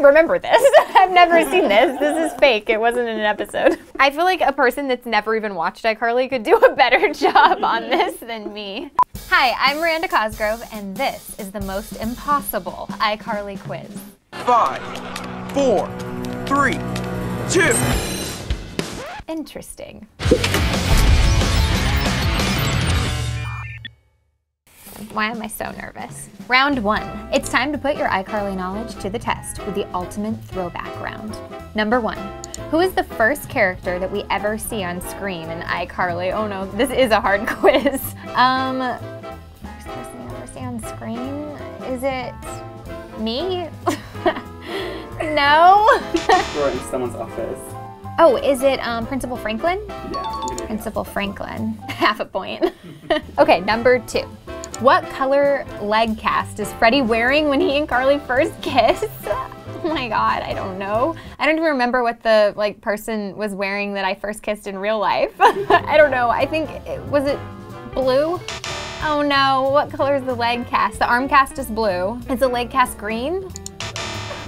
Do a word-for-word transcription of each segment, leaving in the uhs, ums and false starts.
don't remember this. I've never seen this. This is fake. It wasn't in an episode. I feel like a person that's never even watched iCarly could do a better job on this than me. Hi, I'm Miranda Cosgrove, and this is the most impossible iCarly quiz. Five, four, three, two. Interesting. Why am I so nervous? Round one. It's time to put your iCarly knowledge to the test with the ultimate throwback round. Number one. Who is the first character that we ever see on screen in iCarly? Oh no, this is a hard quiz. Um, first person you ever see on screen? Is it me? No? You're in someone's office. Oh, is it um, Principal Franklin? Yeah. Principal Franklin. Half a point. Okay, number two. What color leg cast is Freddie wearing when he and Carly first kiss? Oh my god, I don't know. I don't even remember what the like person was wearing that I first kissed in real life. I don't know, I think, it, was it blue? Oh no, what color is the leg cast? The arm cast is blue. Is the leg cast green?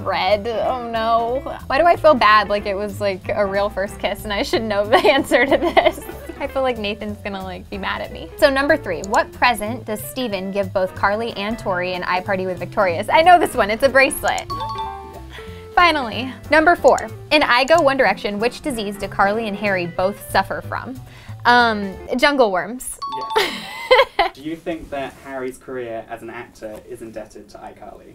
Red, oh no. Why do I feel bad like it was like a real first kiss and I should know the answer to this? I feel like Nathan's gonna like be mad at me. So number three, what present does Steven give both Carly and Tori in I Party with Victorious? I know this one, it's a bracelet. Finally. Number four, in I Go One Direction, which disease do Carly and Harry both suffer from? Um, jungle worms. Yeah. Do you think that Harry's career as an actor is indebted to iCarly?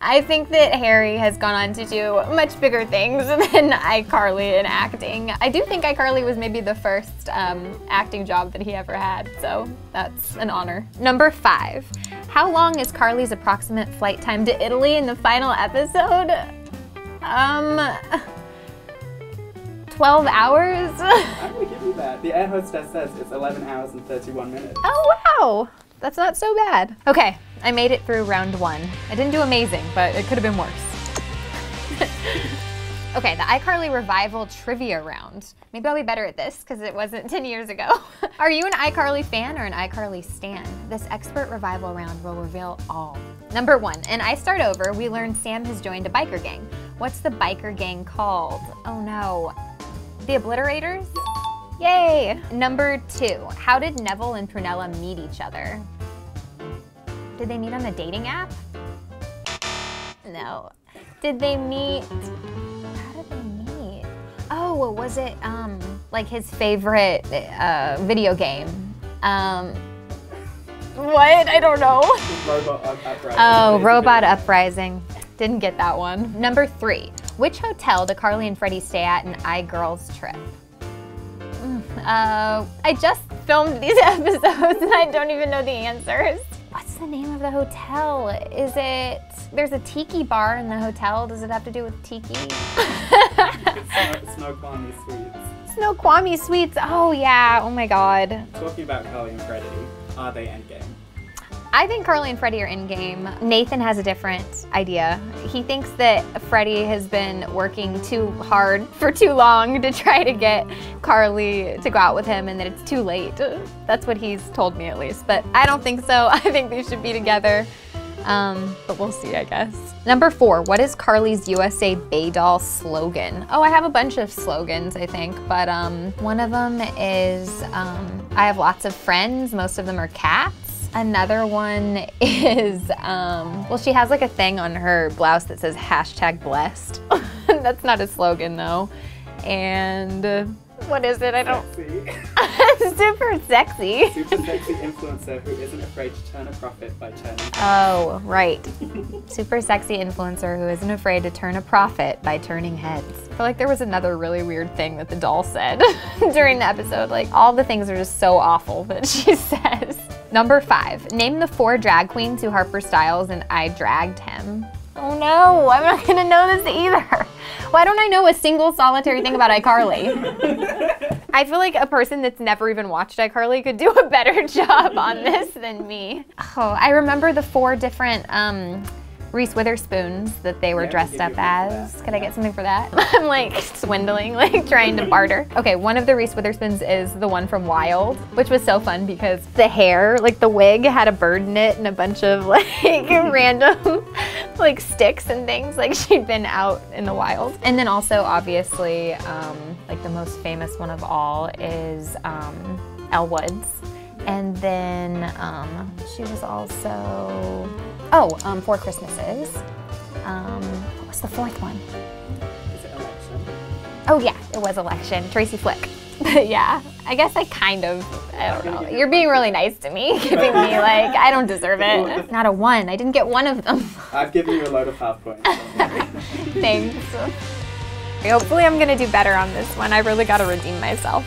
I think that Harry has gone on to do much bigger things than iCarly in acting. I do think iCarly was maybe the first um, acting job that he ever had, so that's an honor. Number five, how long is Carly's approximate flight time to Italy in the final episode? Um, twelve hours? I'm gonna give you that. The air hostess says it's eleven hours and thirty-one minutes. Oh wow, that's not so bad. Okay. I made it through round one. I didn't do amazing, but it could have been worse. Okay, the iCarly Revival Trivia Round. Maybe I'll be better at this, because it wasn't ten years ago. Are you an iCarly fan or an iCarly stan? This expert revival round will reveal all. Number one, in I Start Over, we learn Sam has joined a biker gang. What's the biker gang called? Oh no, the Obliterators? Yay! Number two, how did Neville and Prunella meet each other? Did they meet on a dating app? No. Did they meet, how did they meet? Oh, was it um, like his favorite uh, video game? Um, what, I don't know. Robot Uprising. Oh, Robot Uprising. Didn't get that one. Number three, which hotel do Carly and Freddie stay at in iGirls Trip? Uh, I just filmed these episodes and I don't even know the answers. What's the name of the hotel? Is it, there's a tiki bar in the hotel. Does it have to do with tiki? It's Snoqualmie Suites. Snoqualmie Suites, oh yeah, oh my God. Talking about Carly and Freddie, are they endgame? I think Carly and Freddie are endgame. Nathan has a different idea. He thinks that Freddie has been working too hard for too long to try to get Carly to go out with him and that it's too late. That's what he's told me at least, but I don't think so. I think they should be together, um, but we'll see, I guess. Number four, what is Carly's U S A Baydoll slogan? Oh, I have a bunch of slogans, I think, but um, one of them is, um, I have lots of friends, most of them are cats. Another one is, um, well, she has like a thing on her blouse that says hashtag blessed. That's not a slogan though. And uh, what is it? I don't see. Super sexy. Super sexy influencer who isn't afraid to turn a profit by turning. Oh, right. Super sexy influencer who isn't afraid to turn a profit by turning heads. I feel like there was another really weird thing that the doll said during the episode. Like all the things are just so awful that she says. Number five, name the four drag queens who Harper Styles and I dragged him. Oh no, I'm not gonna know this either. Why don't I know a single solitary thing about iCarly? I feel like a person that's never even watched iCarly could do a better job on this than me. Oh, I remember the four different um, Reese Witherspoons that they were yeah, dressed up as. Could I get something for that? I'm like swindling, like trying to barter. Okay, one of the Reese Witherspoons is the one from Wild, which was so fun because the hair, like the wig had a bird in it and a bunch of like random like sticks and things, like she'd been out in the wild. And then also obviously um, like the most famous one of all is um, Elle Woods. And then um, she was also, oh, um, Four Christmases. Um, what was the fourth one? Was it Election? Oh yeah, it was Election. Tracy Flick. Yeah, I guess I kind of, I don't know. You're being really nice to me, giving me like, I don't deserve it. Not a one, I didn't get one of them. I've given you a load of half points. Thanks. Hopefully I'm gonna do better on this one. I really gotta redeem myself.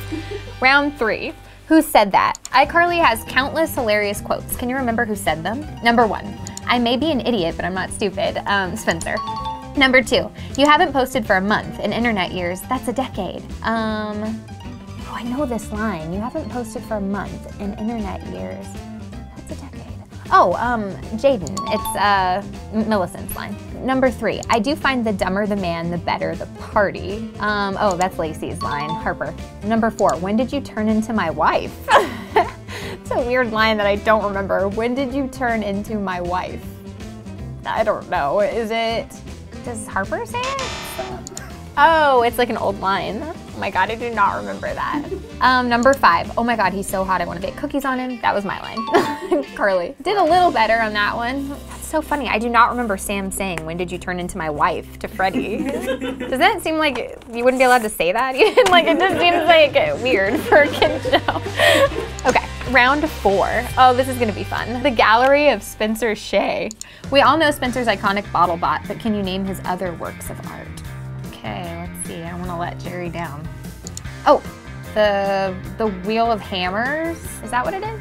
Round three, who said that? iCarly has countless hilarious quotes. Can you remember who said them? Number one, I may be an idiot, but I'm not stupid, um, Spencer. Number two, you haven't posted for a month. In internet years, that's a decade. Um. Oh, I know this line. You haven't posted for a month in internet years. That's a decade. Oh, um, Jayden. It's uh, Millicent's line. Number three. I do find the dumber the man, the better the party. Um, oh, that's Lacey's line. Harper. Number four. When did you turn into my wife? It's a weird line that I don't remember. When did you turn into my wife? I don't know. Is it? Does Harper say it? Oh, it's like an old line. Oh my God, I do not remember that. Um, number five, oh my God, he's so hot, I wanna bake cookies on him. That was my line. Carly did a little better on that one. That's so funny. I do not remember Sam saying, when did you turn into my wife to Freddie? Doesn't it seem like you wouldn't be allowed to say that even? Like it just seems like weird for a kid to know. Okay. Round four. Oh, this is gonna be fun. The Gallery of Spencer Shea. We all know Spencer's iconic bottle bot, but can you name his other works of art? Okay, let's see, I don't wanna let Jerry down. Oh, the the Wheel of Hammers? Is that what it is?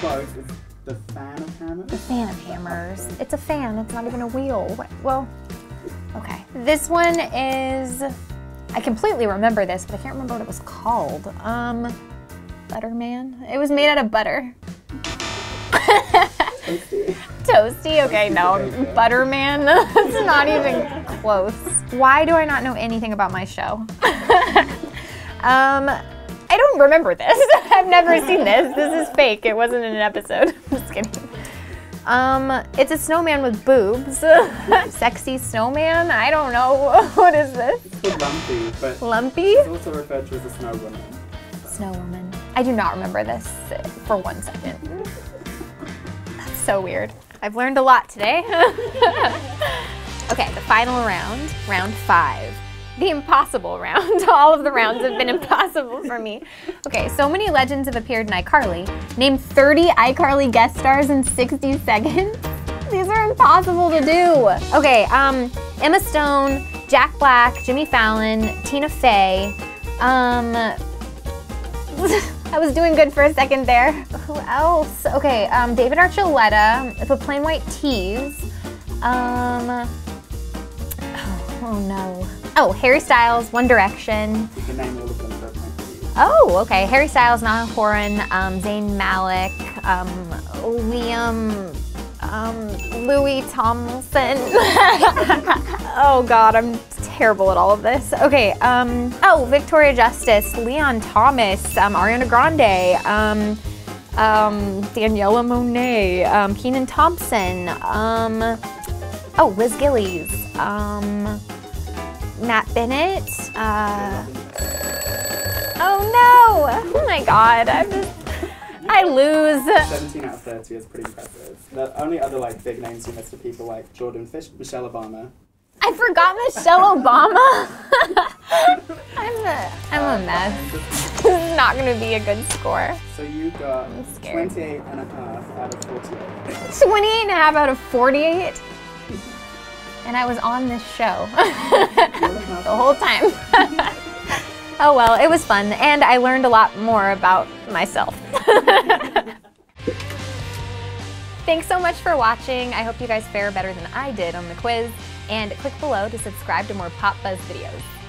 Close, it's the Fan of Hammers. The Fan of Hammers. It's a fan, it's not even a wheel. What? Well, okay. This one is, I completely remember this, but I can't remember what it was called. Um, Butterman? It was made out of butter. Toasty. Toasty? Okay, no. Butterman? That's not even close. Why do I not know anything about my show? um, I don't remember this. I've never seen this. This is fake. It wasn't in an episode. I'm just kidding. Um, it's a snowman with boobs. Sexy snowman? I don't know. What is this? It's called Lumpy, but Lumpy? It's also referred to as a snow woman. Snow woman. I do not remember this for one second. That's so weird. I've learned a lot today. Okay, the final round, round five. The impossible round. All of the rounds have been impossible for me. Okay, so many legends have appeared in iCarly. Name thirty iCarly guest stars in sixty seconds. These are impossible to do. Okay, um, Emma Stone, Jack Black, Jimmy Fallon, Tina Fey, um, I was doing good for a second there. Who else? Okay, um, David Archuleta, the plain white tees. Um, oh, oh no. Oh, Harry Styles, One Direction. You can name all of them, but oh, okay. Harry Styles, Niall Horan, um, Zayn Malik, um, Liam, um, Louis Tomlinson. Oh God, I'm terrible at all of this. Okay, um, oh, Victoria Justice, Leon Thomas, um, Ariana Grande, um, um, Daniela Monet, um, Kenan Thompson, um, oh, Liz Gillies, um, Matt Bennett, uh, oh no, oh my God, I'm just, I lose. seventeen out of thirty is pretty impressive. The only other like big names you missed are people like Jordan Fish, Michelle Obama. I forgot Michelle Obama. I'm a, I'm a mess. This is not going to be a good score. So you got twenty-eight and a half out of forty-eight. twenty-eight and a half out of forty-eight? And I was on this show the whole time. Oh well, it was fun, and I learned a lot more about myself. Thanks so much for watching. I hope you guys fare better than I did on the quiz. And click below to subscribe to more Pop Buzz videos.